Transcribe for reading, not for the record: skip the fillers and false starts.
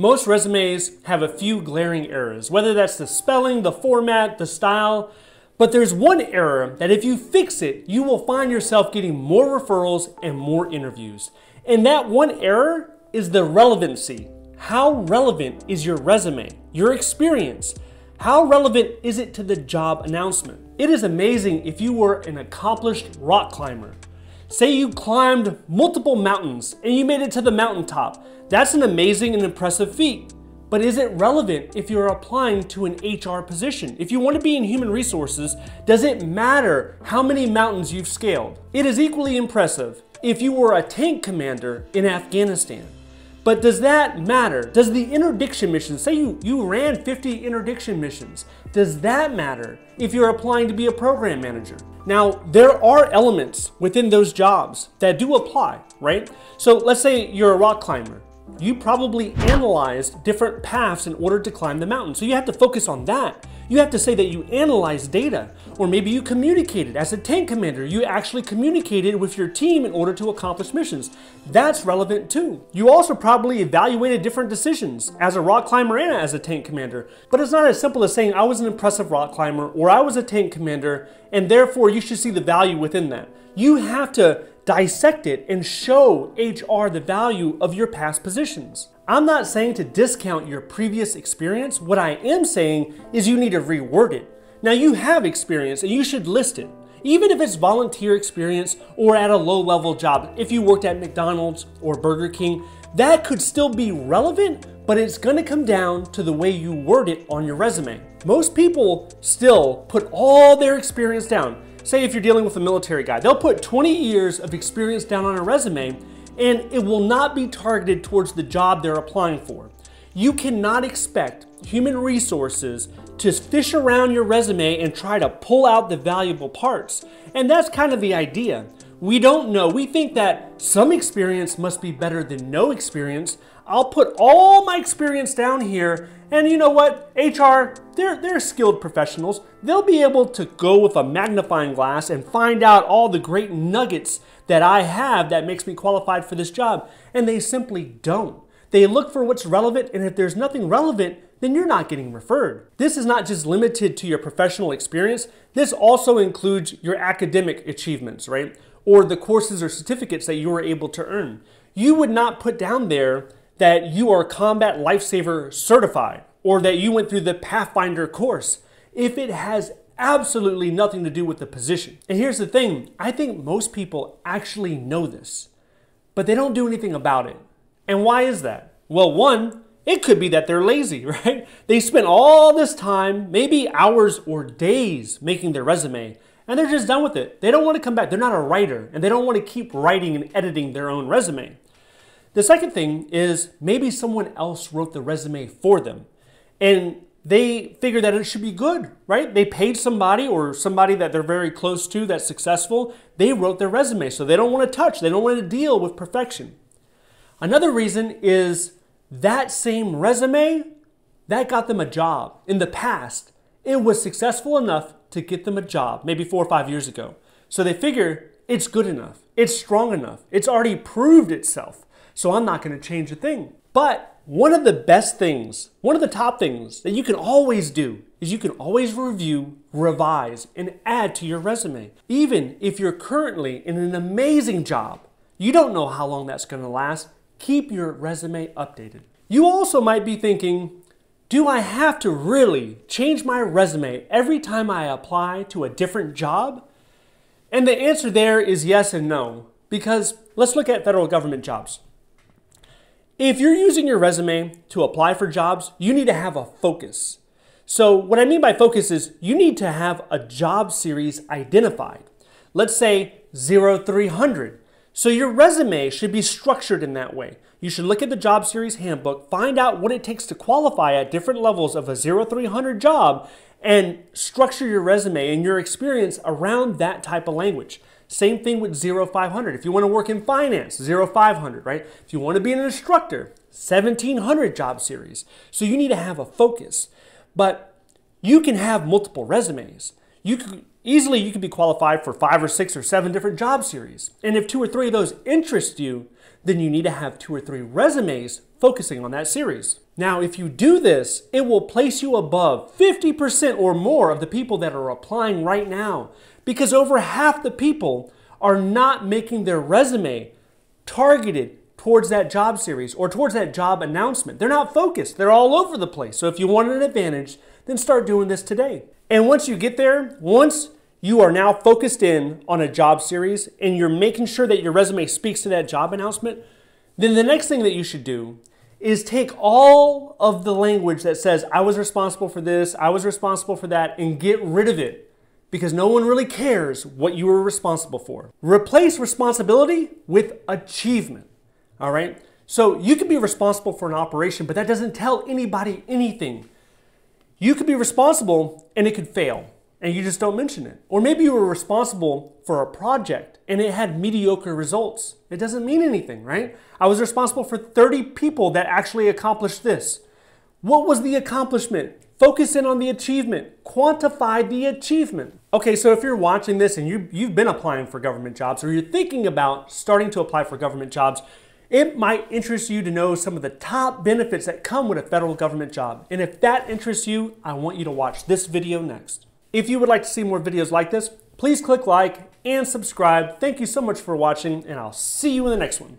Most resumes have a few glaring errors, whether that's the spelling, the format, the style, but there's one error that if you fix it, you will find yourself getting more referrals and more interviews. And that one error is the relevancy. How relevant is your resume, your experience? How relevant is it to the job announcement? It is amazing if you were an accomplished rock climber. Say you climbed multiple mountains and you made it to the mountaintop. That's an amazing and impressive feat. But is it relevant if you're applying to an HR position? If you want to be in human resources, does it matter how many mountains you've scaled? It is equally impressive if you were a tank commander in Afghanistan. But does that matter? Does the interdiction mission, say you ran 50 interdiction missions, does that matter if you're applying to be a program manager? Now, there are elements within those jobs that do apply, right? So let's say you're a rock climber. You probably analyzed different paths in order to climb the mountain. So you have to focus on that. You have to say that you analyzed data, or maybe you communicated as a tank commander. You actually communicated with your team in order to accomplish missions. That's relevant too. You also probably evaluated different decisions as a rock climber and as a tank commander. But it's not as simple as saying I was an impressive rock climber or I was a tank commander, and therefore you should see the value within that. You have to dissect it and show HR the value of your past positions. I'm not saying to discount your previous experience. What I am saying is you need to reword it. Now you have experience and you should list it. Even if it's volunteer experience or at a low level job, if you worked at McDonald's or Burger King, that could still be relevant, but it's gonna come down to the way you word it on your resume. Most people still put all their experience down. Say if you're dealing with a military guy, they'll put 20 years of experience down on a resume and it will not be targeted towards the job they're applying for. You cannot expect human resources to fish around your resume and try to pull out the valuable parts. And that's kind of the idea. We don't know. We think that some experience must be better than no experience. I'll put all my experience down here, and you know what? HR, they're skilled professionals. They'll be able to go with a magnifying glass and find out all the great nuggets that I have that makes me qualified for this job, and they simply don't. They look for what's relevant, and if there's nothing relevant, then you're not getting referred. This is not just limited to your professional experience. This also includes your academic achievements, right? Or the courses or certificates that you were able to earn. You would not put down there that you are Combat Lifesaver certified or that you went through the Pathfinder course if it has absolutely nothing to do with the position. And here's the thing, I think most people actually know this, but they don't do anything about it. And why is that? Well, one, it could be that they're lazy, right? They spent all this time, maybe hours or days making their resume, and they're just done with it. They don't want to come back. They're not a writer, and they don't want to keep writing and editing their own resume. The second thing is maybe someone else wrote the resume for them, and they figure that it should be good, right? They paid somebody or somebody that they're very close to that's successful. They wrote their resume, so they don't want to touch. They don't want to deal with perfection. Another reason is that same resume, that got them a job in the past. It was successful enough to get them a job maybe 4 or 5 years ago. So they figure it's good enough, it's strong enough, it's already proved itself, so I'm not gonna change a thing. But one of the best things, one of the top things that you can always do is you can always review, revise, and add to your resume. Even if you're currently in an amazing job, you don't know how long that's gonna last, keep your resume updated. You also might be thinking, do I have to really change my resume every time I apply to a different job? And the answer there is yes and no, because let's look at federal government jobs. If you're using your resume to apply for jobs, you need to have a focus. So what I mean by focus is you need to have a job series identified. Let's say 0300. So your resume should be structured in that way. You should look at the job series handbook, find out what it takes to qualify at different levels of a 0300 job, and structure your resume and your experience around that type of language. Same thing with 0500. If you want to work in finance, 0500, right? If you want to be an instructor, 1700 job series. So you need to have a focus. But you can have multiple resumes. You could be qualified for 5 or 6 or 7 different job series. And if 2 or 3 of those interest you, then you need to have 2 or 3 resumes focusing on that series. Now, if you do this, it will place you above 50% or more of the people that are applying right now, because over half the people are not making their resume targeted towards that job series or towards that job announcement. They're not focused. They're all over the place. So if you want an advantage, then start doing this today. And once you get there, once you are now focused in on a job series and you're making sure that your resume speaks to that job announcement, then the next thing that you should do is take all of the language that says, I was responsible for this, I was responsible for that, and get rid of it, because no one really cares what you were responsible for. Replace responsibility with achievement, all right? So you can be responsible for an operation, but that doesn't tell anybody anything. You could be responsible and it could fail, and you just don't mention it. Or maybe you were responsible for a project and it had mediocre results. It doesn't mean anything, right? I was responsible for 30 people that actually accomplished this. What was the accomplishment? Focus in on the achievement. Quantify the achievement. Okay, so if you're watching this and you've been applying for government jobs, or you're thinking about starting to apply for government jobs, it might interest you to know some of the top benefits that come with a federal government job. And if that interests you, I want you to watch this video next. If you would like to see more videos like this, please click like and subscribe. Thank you so much for watching, and I'll see you in the next one.